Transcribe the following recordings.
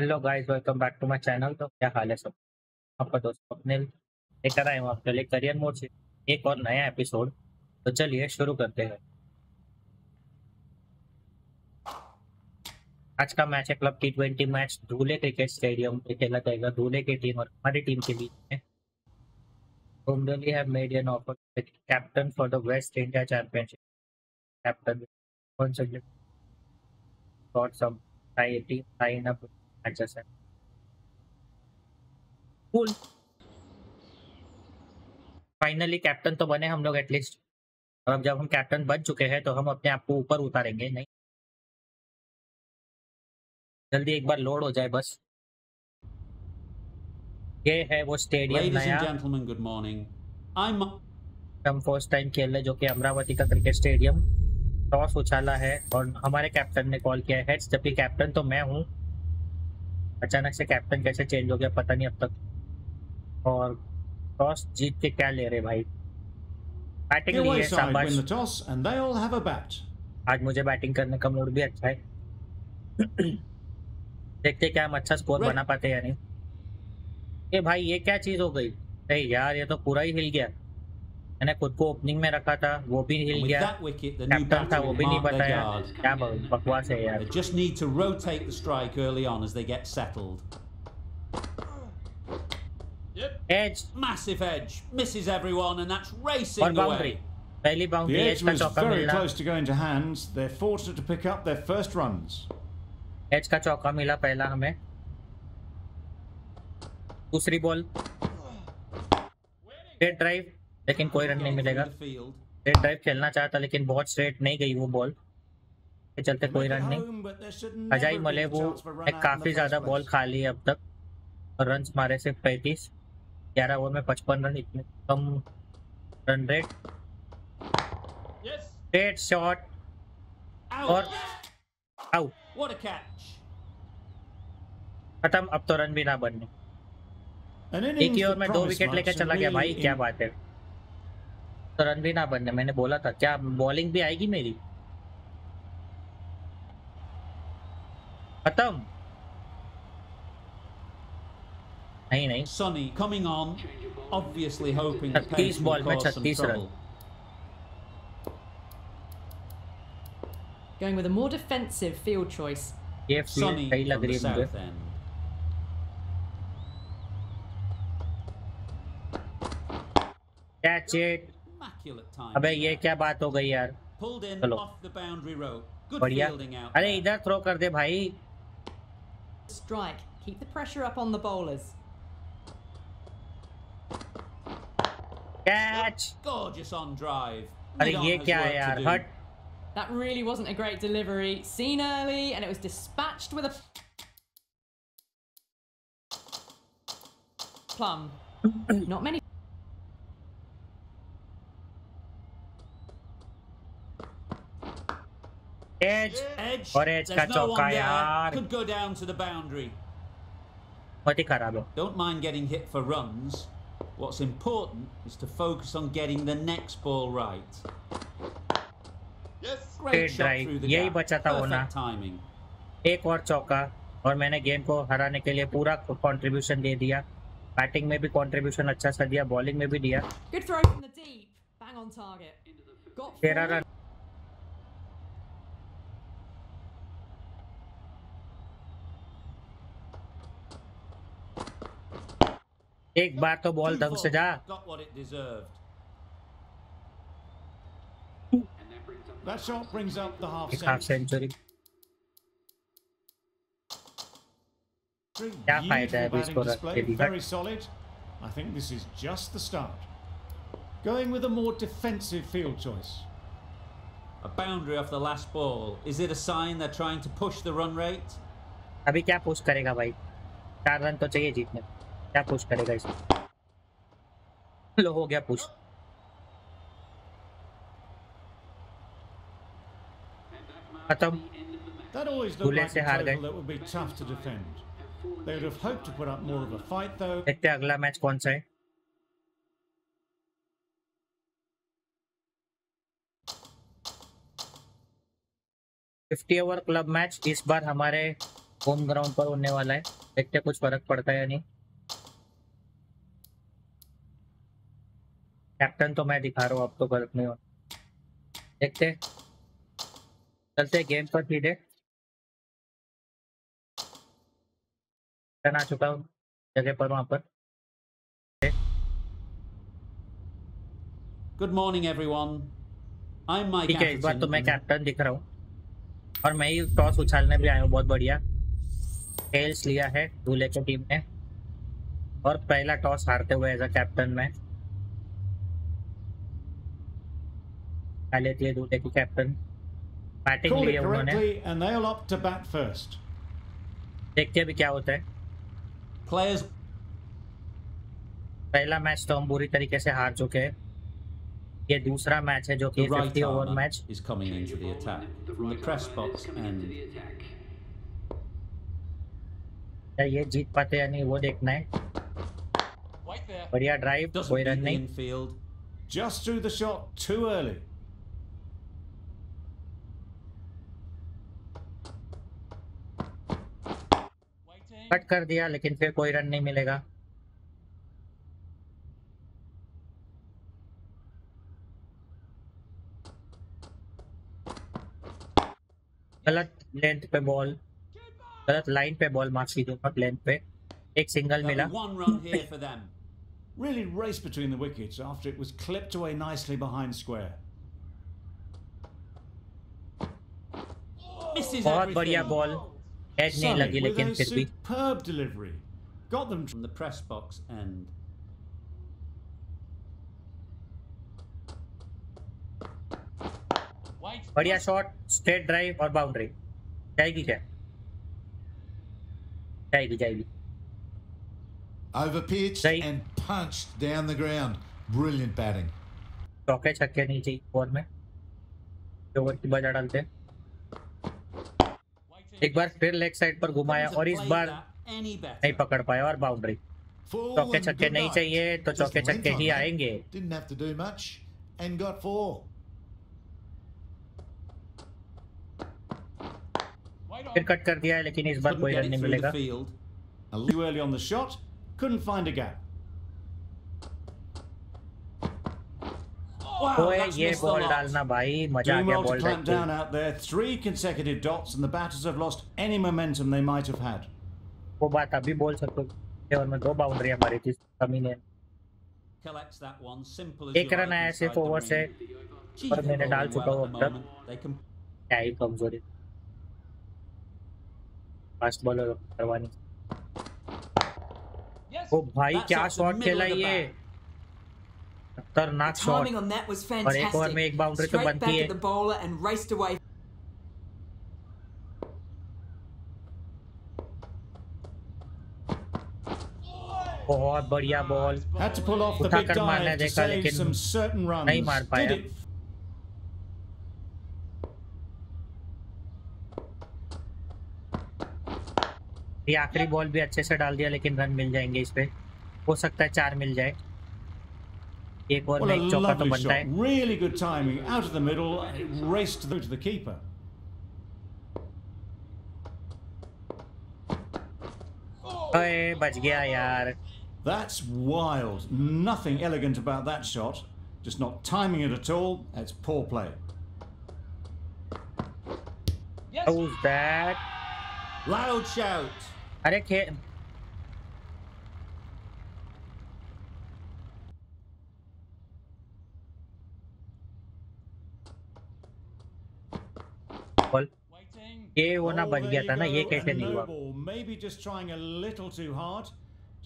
Hello guys, welcome back to my channel. तो क्या हाल है सब आपका? दोस्त स्वप्निल लेकर आए हूँ आपके लिए करियर मोड से एक और नया एपिसोड। तो चलिए शुरू करते हैं। आज का मैच है club T20 match, Dhule cricket stadium पे खेला जाएगा। धूले की टीम और हमारी टीम के बीच में। डोम्बे have made an offer with captain for the waste India championship. Captain got some time line up. अच्छा सर, कूल। फाइनली कैप्टन तो बने हम लोग एटलीस्ट। और अब जब हम कैप्टन बन चुके हैं तो हम अपने आप को ऊपर उतारेंगे। नहीं, जल्दी एक बार लोड हो जाए बस। ये है वो स्टेडियम नया। Good morning. हम फर्स्ट टाइम खेल रहे जो कि अमरावती का क्रिकेट स्टेडियम। टॉस उछाला है और हमारे कैप्टन ने कॉल किया है, जबकि कैप्टन तो मैं हूँ। अचानक से कैप्टन कैसे चेंज हो गया पता नहीं अब तक। और टॉस जीत के क्या ले रहे भाई, बैटिंग लिए शाबाश। आज मुझे बैटिंग करने का मूड भी अच्छा है। देखते क्या हम अच्छा स्कोर बना पाते या नहीं। ये भाई ये क्या चीज हो गई? अरे यार ये तो पूरा ही हिल गया। मैंने खुद को ओपनिंग में रखा था वो भी हिल गया। कैप्टन था वो भी नहीं बताया। क्या बकवास है यार। Just need to rotate the strike early on as they get settled. Edge, massive edge, misses everyone and that's racing away. पहली बाउंड्री एज का चौका मिला। Close to going to hands, they are forced to pick up their first runs. Edge का चौका मिला पहला हमें। दूसरी बॉल डेड ड्राइव, लेकिन कोई रन नहीं मिलेगा। स्ट्रेट ड्राइव खेलना चाहता लेकिन बहुत स्ट्रेट नहीं गई वो बॉल के चलते कोई रन नहीं। अजय मले वो काफ़ी ज़्यादा बॉल खा ली अब तक और रन मारे सिर्फ 35। 11 ओवर में 55 रन, इतने कम रन रेट। स्ट्रेट शॉट और आउट। खत्म, अब तो रन भी ना बनने। एक ही ओवर में 2 विकेट लेकर चला गया भाई, क्या बात है। तो रन भी ना बनने, मैंने बोला था। क्या बॉलिंग भी आएगी मेरी? खत्म। नहीं नहीं, Sunny coming on, obviously hoping. 36 ball में 36 run. Going with a more defensive field choice. ये फील्ड सही लग रही है मुझे। Catch it. अबे ये क्या बात हो गई यार। चलो बढ़िया। अरे इधर थ्रो कर दे भाई। Strike, keep the pressure up on the bowlers. Catch, gorgeous on drive. अरे ये क्या है यार, हट। That really wasn't a great delivery, seen early and it was dispatched with a plum. Not many. Edge और एज का चौका यार। बहुत ही खराब है। Don't mind getting hit for runs. What's important is to focus on getting the next ball right. Yes. Great shot through the gap. यही बचा था होना। एक और चौका और मैंने गेम को हराने के लिए पूरा कंट्रीब्यूशन दे दिया। बैटिंग में भी कंट्रीब्यूशन अच्छा सा दिया, बॉलिंग में भी दिया। 13 रन। एक बार तो बॉल ढंग से जा। सेंचुरी। क्या फायदा है इसको रन? अभी क्या पुश करेगा भाई, 4 रन तो चाहिए जीतने। क्या पुश करेगा इसमें? लो हो गया पुश। खत्म, धूले से हार गए। देखते अगला मैच कौन सा है। Over club match. इस बार हमारे होम ग्राउंड पर होने वाला है, देखते कुछ फर्क पड़ता है या नहीं। कैप्टन तो मैं दिखा रहा हूँ आपको, फर्क नहीं हो, देखते। चलते गेम पर सीधे। आ चुका हूँ जगह पर, वहां पर। Good morning everyone, I am my captain. इस बार तो मैं कैप्टन दिख रहा हूँ और मैं ही टॉस उछालने भी आया हूँ। बहुत बढ़िया टेल्स लिया है दूल्हे की टीम ने और पहला टॉस हारते हुए एज अ कैप्टन में लेती है दूल्हे की कैप्टन। बैटिंग ली है उन्होंने, देखते भी क्या होता है। Players... पहला मैच तो हम बुरी तरीके से हार चुके हैं, ये दूसरा मैच है जो कि 50 ओवर मैच। ये जीत पाते या नहीं वो देखना है। बढ़िया ड्राइव, कोई रन नहीं। Just threw the shot too early. Cut कर दिया, लेकिन फिर कोई रन नहीं मिलेगा। गलत लेंथ पे बॉल, गलत लाइन पे बॉल, माफ कीजिएगा, लेंथ पे। एक सिंगल मिला। Really raced between the wickets after it was clipped away nicely behind square. बहुत बढ़िया बॉल, एज नहीं लगी लेकिन फिर भी। Superb delivery. Got them from the press box end. बढ़िया शॉट, स्ट्रेट ड्राइव और बाउंड्री। जाएगी क्या? जाएगी जाएगी। Overpitched and punched down the ground. Brilliant batting. चौके छक्के नहीं चाहिए ओवर में, ओवर की बजा डालते। एक बार फिर लेग साइड पर घुमाया और इस बार नहीं पकड़ पाया और बाउंड्री। चौके छक्के नहीं चाहिए तो चौके छक्के ही आएंगे। फिर कट कर दिया, लेकिन इस बार कोई रन नहीं मिलेगा। Couldn't find a gap. Wow, ये बॉल डालना भाई, मजा आ गया बॉल डाल के। Down out there, 3 consecutive dots, and the batters have lost any momentum they might have had. वो बात अभी बोल सकते हो, और मैं 2 बाउंड्री हमारी थी, कमी नहीं। Collects that one, simple as. एक रन आया सिर्फ ओवर से, पर मैंने डाल चुका हूँ अब तक। क्या ही कमजोरी, फास्ट बॉलर करवानी। ओ भाई क्या शॉट खेला ये, खतरनाक शॉट। और एक ओवर में एक बाउंड्री तो बनती है। बहुत बढ़िया बॉल, उठाकर मारना देखा लेकिन नहीं मार पाया। ये आखिरी बॉल भी अच्छे से डाल दिया, लेकिन रन मिल जाएंगे इस पे, हो सकता है 4 मिल जाए। एक और में चौका तो बनता है। Really good timing out of the middle, raced through to the keeper. अरे बच गया यार। That's wild. Nothing elegant about that shot. Just not timing it at all. It's poor play. How's that? Loud shout. अरे ये होना बच गया था ना, ये कैसे नहीं हुआ? Maybe just trying a little too hard.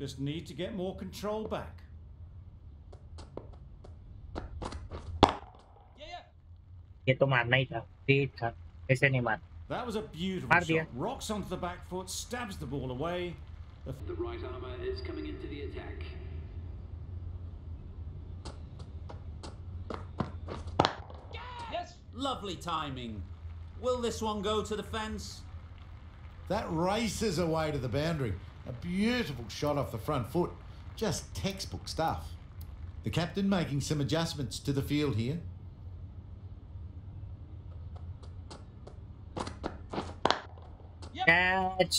Just need to get more control back. ये तो मारना ही था, ठीक था, कैसे नहीं मार? That was a beautiful shot. Rocks onto the back foot, stabs the ball away. The right armour is coming into the attack. Yes, lovely timing. Will this one go to the fence? That races away to the boundary. A beautiful shot off the front foot. Just textbook stuff. The captain making some adjustments to the field here. Catch,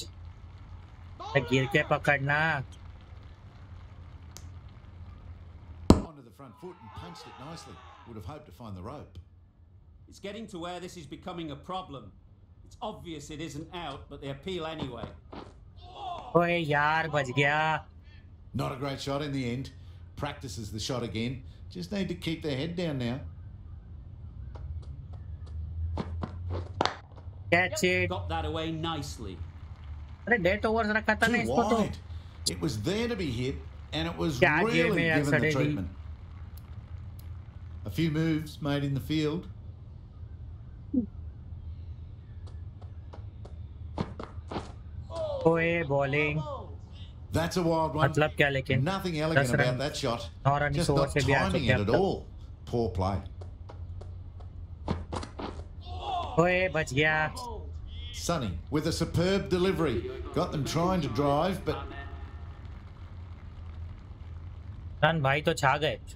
गिर के पकड़ना। Onto the front foot and punched it nicely. Would have hoped to find the rope. It's getting to where this is becoming a problem. It's obvious it isn't out, but they appeal anyway. ओए यार बच गया। Not a great shot in the end. Practices the shot again. Just need to keep their head down now. Catch it. Got that away nicely. Too wide. It was there to be hit, and it was really given the treatment. A few moves made in the field. Oh, bowling. That's a wild one. Nothing elegant about that shot. Just not timing it at all. Poor play. Oh, but yeah. Sonny with a superb delivery. Got them trying to drive, but run bhai to chha gaye.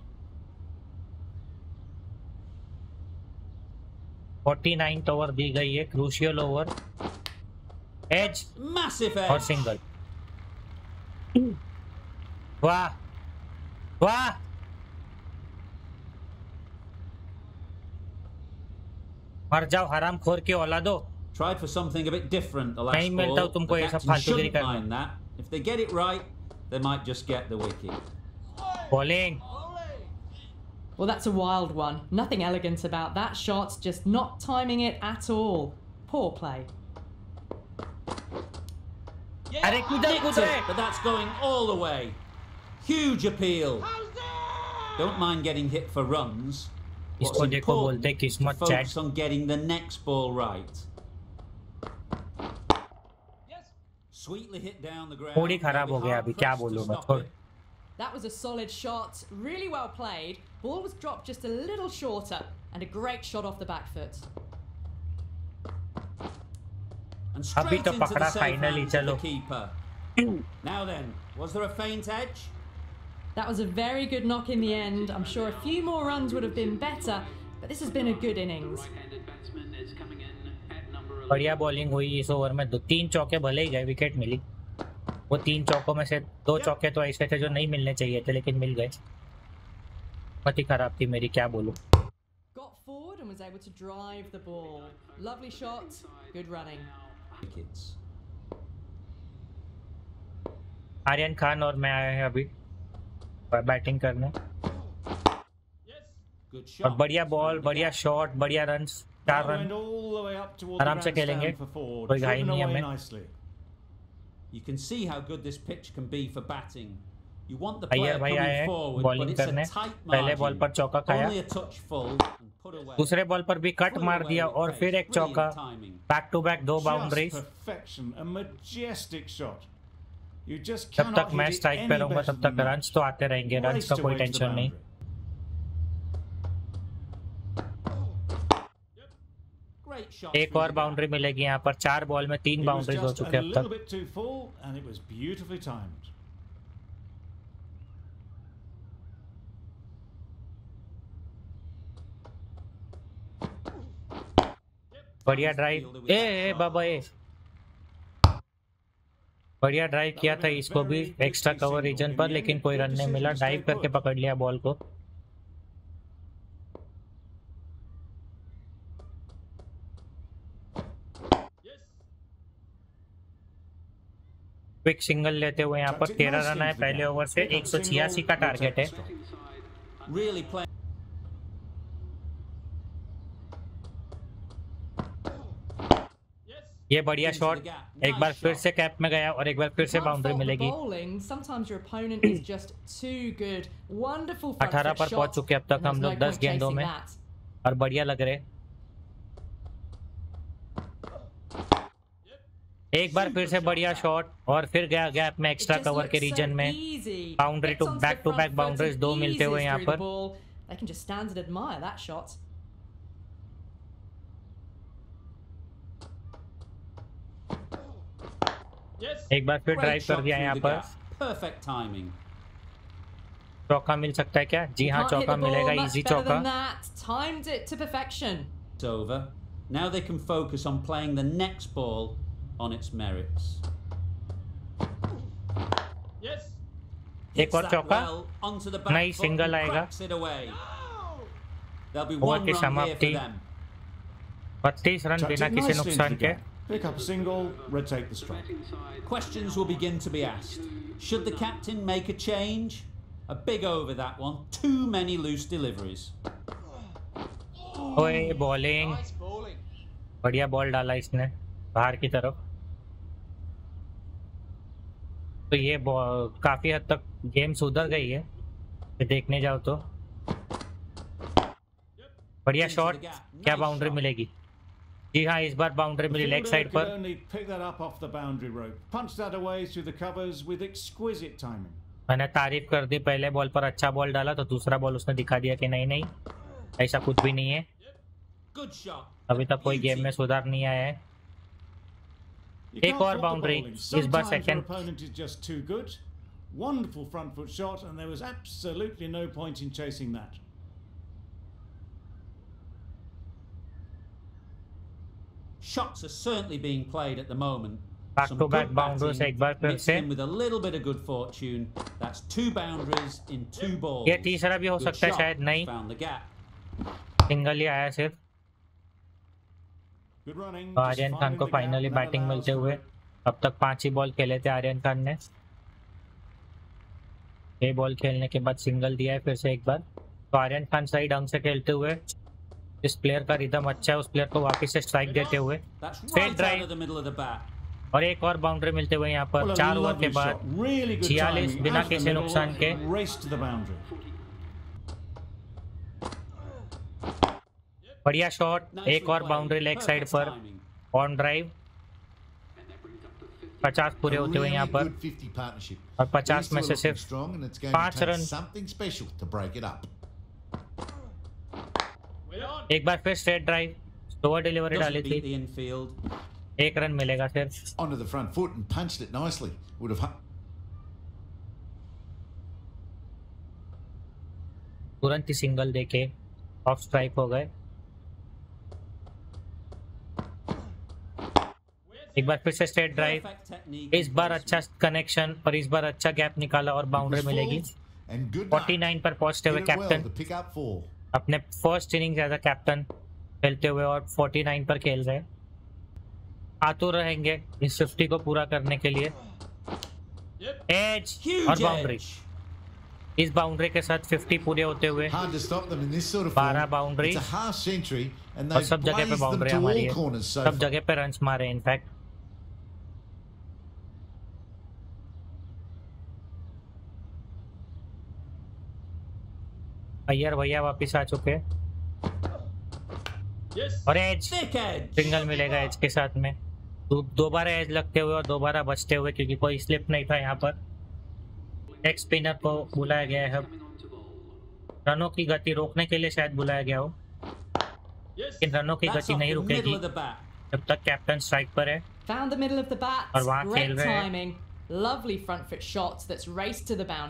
49th over दी गई है, crucial over. Edge, massive edge. और single. वाह, वाह. मर जाओ हराम खोर के औलादो. Tried for something a bit different the last ball. The captain shouldn't mind that. If they get it right, they might just get the wicket. Bowling. Well, that's a wild one. Nothing elegant about that shot. Just not timing it at all. Poor play. Yeah, it, but that's going all the way. Huge appeal. Don't mind getting hit for runs. What's important is to focus on getting the next ball right. Sweetly hit down the ground. That was a solid shot, really well played. Ball was dropped just a little shorter, and a great shot off the back foot. And straight into the safe hands of the keeper. Now then, was there a faint edge? That was a very good knock in the end. I'm sure a few more runs would have been better, but this has been a good innings. बढ़िया bowling हुई इस over में, दो तीन चौके भले ही गए, wicket मिली। वो तीन चौकों में से दो चौके तो ऐसे थे जो नहीं मिलने चाहिए थे, लेकिन मिल गए। बहुत ही खराब थी मेरी, क्या बोलूं। Got forward and was able to drive the ball. Lovely shot, good running. Aryan Khan और मैं आए हैं अभी बैटिंग करने। और बढ़िया बॉल, बढ़िया शॉट, बढ़िया रन। चार रन आराम से खेलेंगे, कोई घाई नहीं है हमें। You can see how good this pitch can be for batting. You want the player coming forward, but it's a tight margin. पहले बॉल पर चौका खाया, दूसरे बॉल पर भी कट मार दिया और फिर एक चौका। बैक टू बैक दो बाउंड्रीज। जब तक मैं स्ट्राइक पे रहूंगा तब तक रन तो आते रहेंगे, रन का कोई टेंशन नहीं। एक और बाउंड्री मिलेगी यहाँ पर, चार बॉल में तीन बाउंड्रीज हो चुके अब तक। बढ़िया ड्राइव, ए बाबा ए, बढ़िया ड्राइव किया था इसको भी एक्स्ट्रा कवर रीजन पर, लेकिन कोई रन नहीं मिला। डाइव करके पकड़ लिया बॉल को। क्विक सिंगल लेते हुए यहाँ पर 13 रन आए पहले ओवर से। 186 का टारगेट है। ये बढ़िया शॉट, एक बार फिर से कैप में गया और एक बार फिर से बाउंड्री मिलेगी। 18 पर पहुंच चुके अब तक हम लोग 10 गेंदों में, और बढ़िया लग रहे। एक बार फिर से बढ़िया शॉट और फिर गया गैप में, एक्स्ट्रा कवर के रीजन में। बाउंड्री टू बैक बाउंड्रीज दो मिलते हुए यहाँ पर। एक बार फिर ड्राइव कर दिया यहाँ पर। Perfect timing. चौका मिल सकता है क्या? जी हाँ, चौका मिलेगा, इजी चौका। Now they can focus on playing the next ball on its merits. Yes. Hits that well onto the back foot and cracks it away. There'll be one run here for them. 32 runs बिना किसी नुकसान के. Pick up a single, red take the strike. Questions will begin to be asked. Should the captain make a change? A big over that one. Too many loose deliveries. ओए bowling. बढ़िया ball डाला इसने बाहर की तरफ. तो ये काफी हद तक गेम सुधर गई है. देखने जाओ तो बढ़िया शॉट. क्या बाउंड्री मिलेगी? जी हाँ, इस बार बाउंड्री मिली लेग साइड पर. मैंने तारीफ कर दी, पहले बॉल पर अच्छा बॉल डाला तो दूसरा बॉल उसने दिखा दिया कि नहीं नहीं ऐसा कुछ भी नहीं है. अभी तक कोई गेम में सुधार नहीं आया है. एक और बाउंड्री इस बार second. Shots are certainly being played at the moment. Back to back boundaries एक बार फिर से. With a little bit of good fortune, that's two boundaries in two balls. ये तीसरा भी हो सकता है शायद, नहीं. सिंगल ही आया सिर्फ. आर्यन खान को फाइनली बैटिंग मिलते हुए. अब तक 5 ही बॉल खेले थे आर्यन खान ने. ये बॉल खेलने के बाद सिंगल दिया है फिर से एक बार. तो आर्यन खान सही ढंग से खेलते हुए, इस प्लेयर का रिदम अच्छा है, उस प्लेयर को वापस से स्ट्राइक देते हुए फेड ड्राइव और एक और बाउंड्री मिलते हुए यहाँ पर. 4 ओवर के बाद 46 बिना किसी नुकसान के. बढ़िया शॉट. एक और बाउंड्री लेग साइड पर ऑन ड्राइव. 50 पूरे होते हुए यहाँ पर और 50 में से सिर्फ 5 रन. एक बार फिर स्ट्रेट ड्राइव. स्लोअर डिलीवरी डाली थी. एक रन मिलेगा सिर्फ. तुरंत ही सिंगल देके ऑफ स्ट्राइक हो गए. एक बार फिर से स्ट्रेट ड्राइव. इस बार अच्छा कनेक्शन और इस बार अच्छा गैप निकाला और बाउंड्री मिलेगी. 49 पर पहुंचते हुए कैप्टन अपने first inning as a captain खेलते हुए और 49 पर खेल रहे. आतुर रहेंगे इस 50 को पूरा करने के लिए. एज और बाउंड्री. इस बाउंड्री के साथ 50 पूरे होते हुए 12 बाउंड्री और सब जगह पे बाउंड्री हमारी है. सब जगह पे रन्स मारे. इनफैक्ट अय्यर भैया वापस आ चुके. और एज सिंगल मिलेगा एज के साथ में. दोबारा एज लगते हुए और दोबारा बचते हुए क्योंकि कोई स्लिप नहीं था यहाँ पर. एक स्पिनर को बुलाया गया है रनों की गति रोकने के लिए. शायद बुलाया गया हो लेकिन रनों की गति नहीं रुकेगी जब तक कैप्टन स्ट्राइक पर है और वहाँ खेल रहे हैं.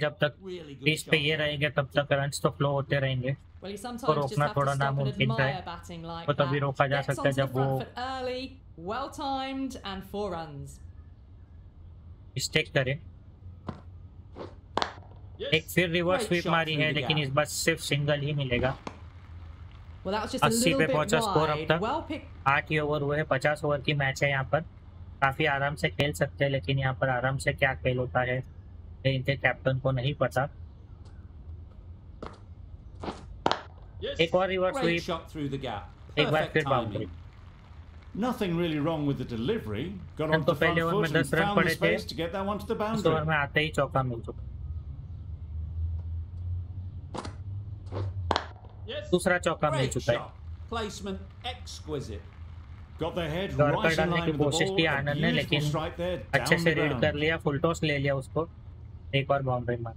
जब तक पीच पे ये रहेंगे तब तक रन्स तो फ्लो होते रहेंगे. तो रोकना थोड़ा नामुमकिन है. वो तभी रोका जा सकता है जब वो मिस्टेक करे. एक फिर रिवर्स स्वीप मारी है लेकिन इस बार सिर्फ सिंगल ही मिलेगा. 80 पे पहुंचा स्कोर अब तक. 8 ही ओवर हुए हैं. 50 ओवर की मैच है. यहाँ पर काफी आराम से खेल सकते हैं लेकिन यहाँ पर आराम से क्या खेल होता है इनके कैप्टन को नहीं पता. एक और रिवर्स स्वीप. एक बार फिर boundary. Nothing really wrong with the delivery. Got on the front foot and found the space to get that one to the boundary. तो हमें आते ही चौका मिल चुका. दूसरा चौका मिल चुका है. Placement exquisite. डॉट डालने की कोशिश की आनंद ने लेकिन अच्छे से रीड कर लिया. फुल टॉस ले लिया उसको. एक और बाउंड्री मार.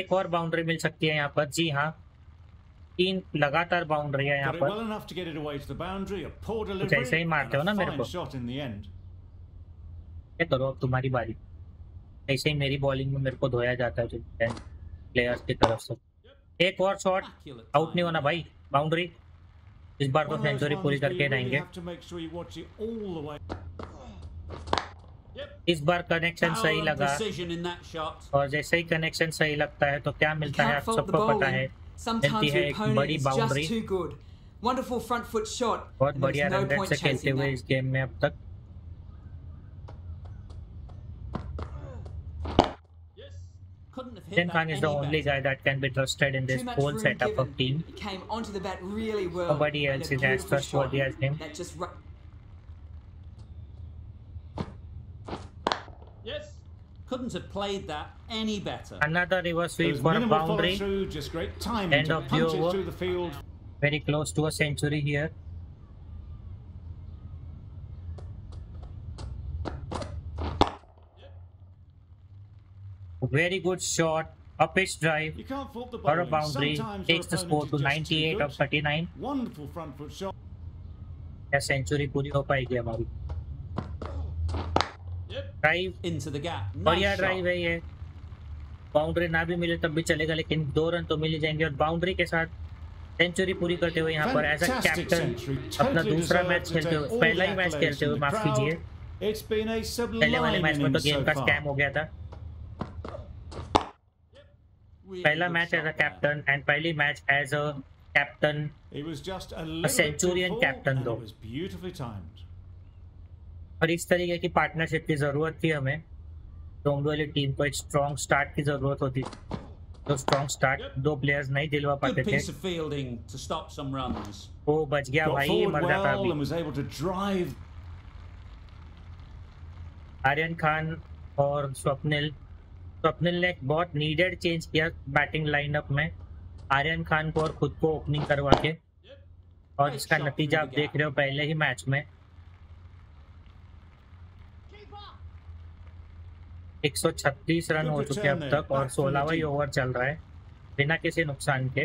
1 और बाउंड्री मिल सकती है यहाँ पर. जी हाँ, 3 लगातार बाउंड्री है यहाँ पर. जैसे ही मारते हो ना मेरे को ये करो. अब तुम्हारी बारी. ऐसे ही मेरी बॉलिंग में मेरे को धोया जाता है प्लेयर्स की तरफ से। एक और शॉट, आउट नहीं होना भाई, बाउंड्री। इस बार तो सेंचुरी पूरी करके रहेंगे। इस बार कनेक्शन सही लगा और जैसे ही कनेक्शन सही लगता है तो क्या मिलता है, आप सबको पता है, मिलती है एक बड़ी बाउंड्री। बहुत बढ़िया रन रेट से खेलते हुए इस गेम में अब तक। Aryan Khan is the only guy that can be trusted in this whole setup of team. Nobody else is as trustworthy as him. Yes, couldn't have played that any better. Another reverse sweep for a boundary. Just great timing. End of the over. Very close to a century here. Very good shot, a pitch drive or a boundary. Takes the score to 98 of 39. Wonderful front foot shot. A century पूरी हो पाएगी हमारी। Drive into the gap. बढ़िया drive है ये। Boundary ना भी मिले तब भी चलेगा, लेकिन 2 रन तो मिल जाएंगे और boundary के साथ सेंचुरी पूरी करते हुए यहाँ पर एज अ कैप्टन अपना दूसरा मैच खेलते हुए, पहला ही मैच खेलते हुए, माफ कीजिए, पहले वाले मैच में तो गेम का स्कैम हो गया था। पहला match as a captain and पहली match as a captain, a centurion captain दो, और इस तरीके की पार्टनरशिप की जरूरत थी हमें। डोंबे वाली टीम को एक स्ट्रॉन्ग स्टार्ट की जरूरत होती, तो स्ट्रॉन्ग स्टार्ट दो प्लेयर्स नहीं दिलवा पाते थे। वो बच गया भाई, मर जाता अभी। आर्यन खान और स्वप्निल ने एक बहुत नीडेड चेंज किया बैटिंग लाइनअप में, आर्यन खान को और खुद को ओपनिंग करवा के, और इसका नतीजा आप देख रहे हो पहले ही मैच में। 136 रन हो चुके अब तक और 16वां ओवर चल रहा है बिना किसी नुकसान के।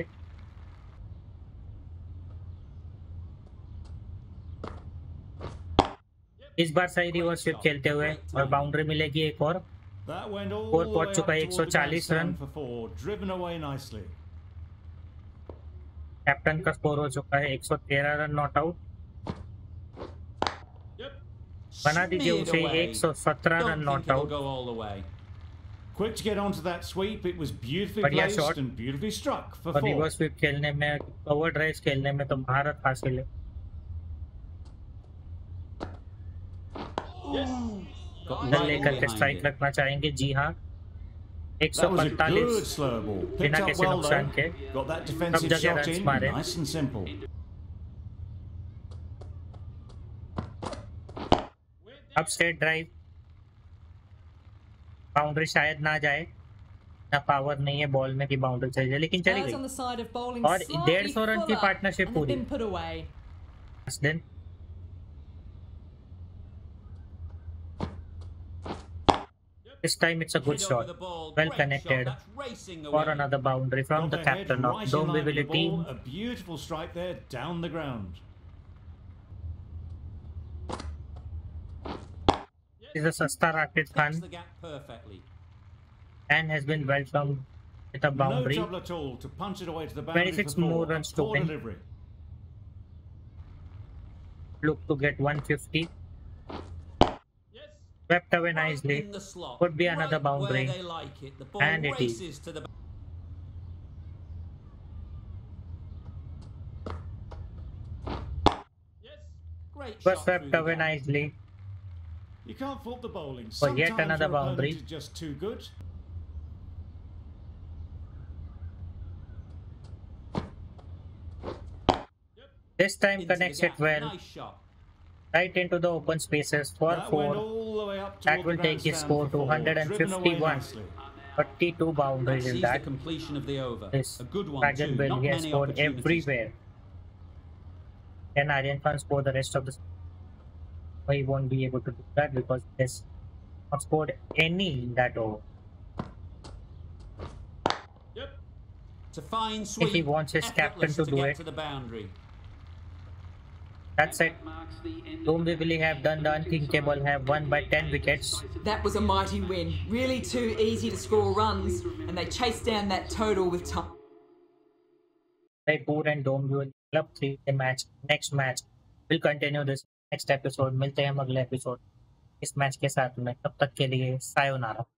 इस बार सही रिवर्स स्वीप खेलते हुए और बाउंड्री मिलेगी एक और। और पहुंच चुका है 140 रन, कैप्टन का स्कोर हो चुका है 113 रन, नॉट आउट। बना दीजिए उसे 117 रन, नॉट आउट। बढ़िया शॉट और रिवर्स स्वीप खेलने में, कवर ड्राइव खेलने में तो भारत हासिल है। लेकर के स्ट्राइक रखना चाहेंगे, जी हाँ, 145 बिना किसी नुकसान के सब जगह रन मारे। अब स्ट्रेट ड्राइव, बाउंड्री शायद ना जाए, ना पावर नहीं है बॉल में कि बाउंड्री चाहिए, लेकिन चली गई और 150 रन की पार्टनरशिप पूरी। This time it's a good shot, well connected, or another boundary from the captain of Dombe team. A beautiful strike there down the ground. This is a star Ranjeet Khan and has been welcomed with a boundary. No trouble at all to punch it away to the boundary. 26 more runs to win. Look to get 150. Swept away nicely, could be another boundary, and it is. But swept away nicely for yet another boundary. This time connects it well, right into the open spaces for 4. That will take his score to 151. 32 boundaries in that. This Dragon Bell has scored everywhere. Can Aryan Khan score the rest of the? But he won't be able to do that because he has not scored any in that over. If he wants his captain to do it. That's it. Dombe really have done the unthinkable, have won by 10 wickets. That was a mighty win. Really too easy to score runs, and they chased down that total with time. Raipur and Dombe will club 3 the match. Next match, we'll continue this next episode. Milte hain agle episode. Is match ke saath mein. Tab tak ke liye sayonara.